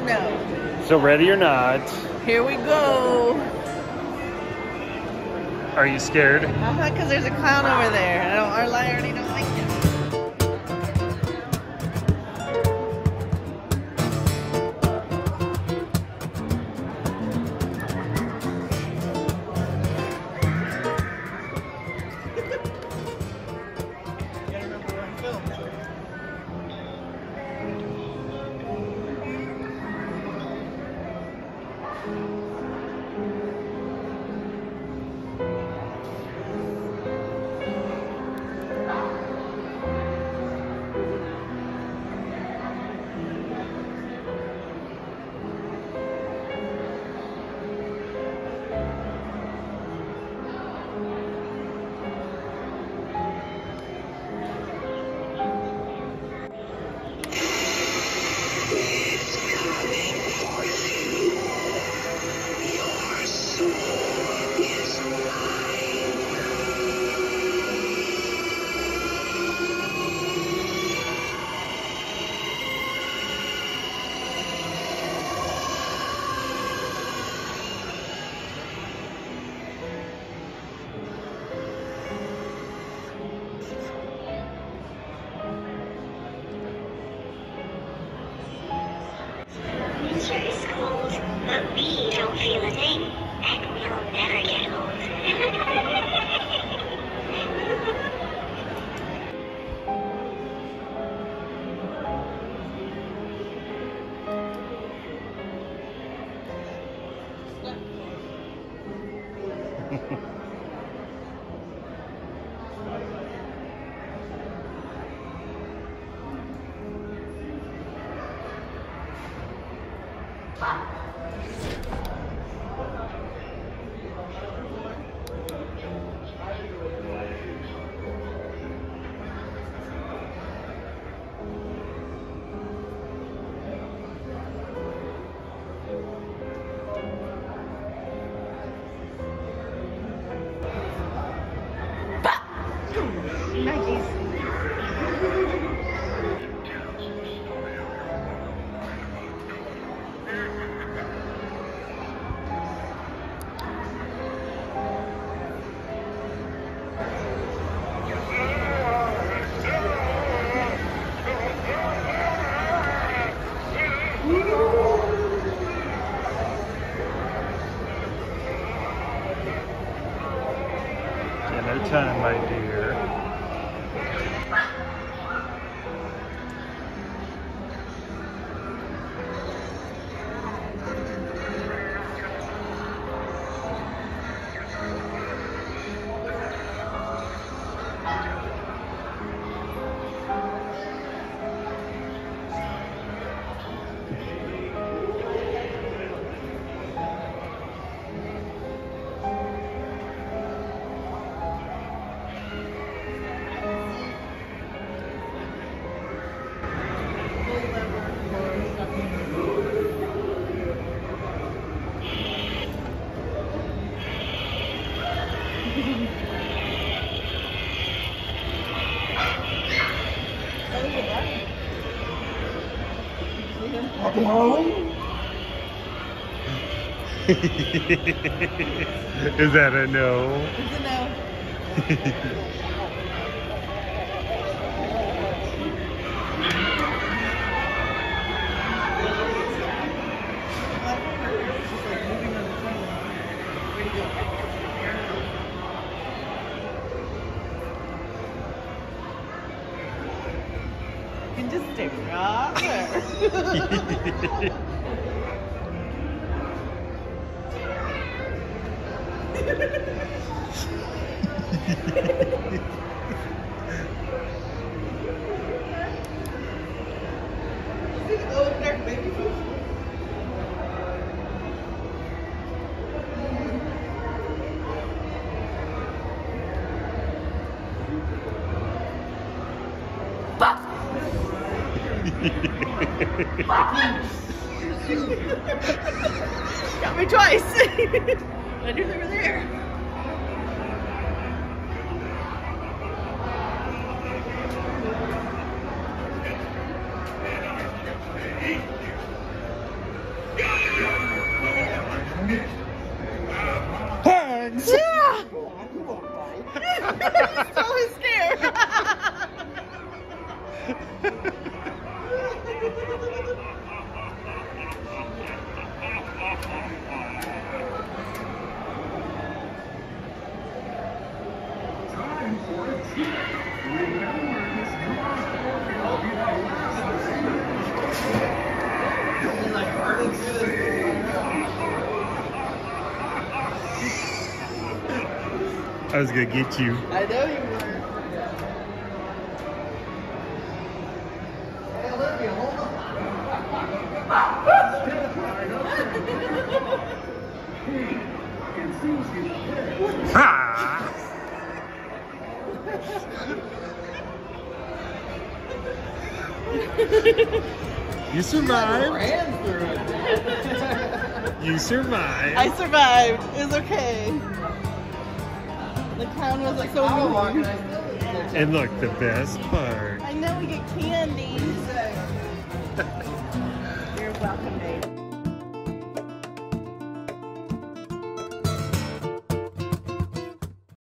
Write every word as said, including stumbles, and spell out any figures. a no. So ready or not. Here we go. Are you scared? Uh-huh, because there's a clown over there. I don't, I already don't like him. But we don't feel a thing, and we'll never get old. Another time, my dear. Is that a no? It's a no. You can just stick rock. Got me twice. I knew they were there. So scared. Time for a tip. Remember this class for Philadelphia Wars. Like hardly good. I was gonna get you. I know you were. Ah! You survived. You ran through it. You survived. I survived. It was okay. The clown was like so long. And look, the best part. I know we get candy. You're welcome.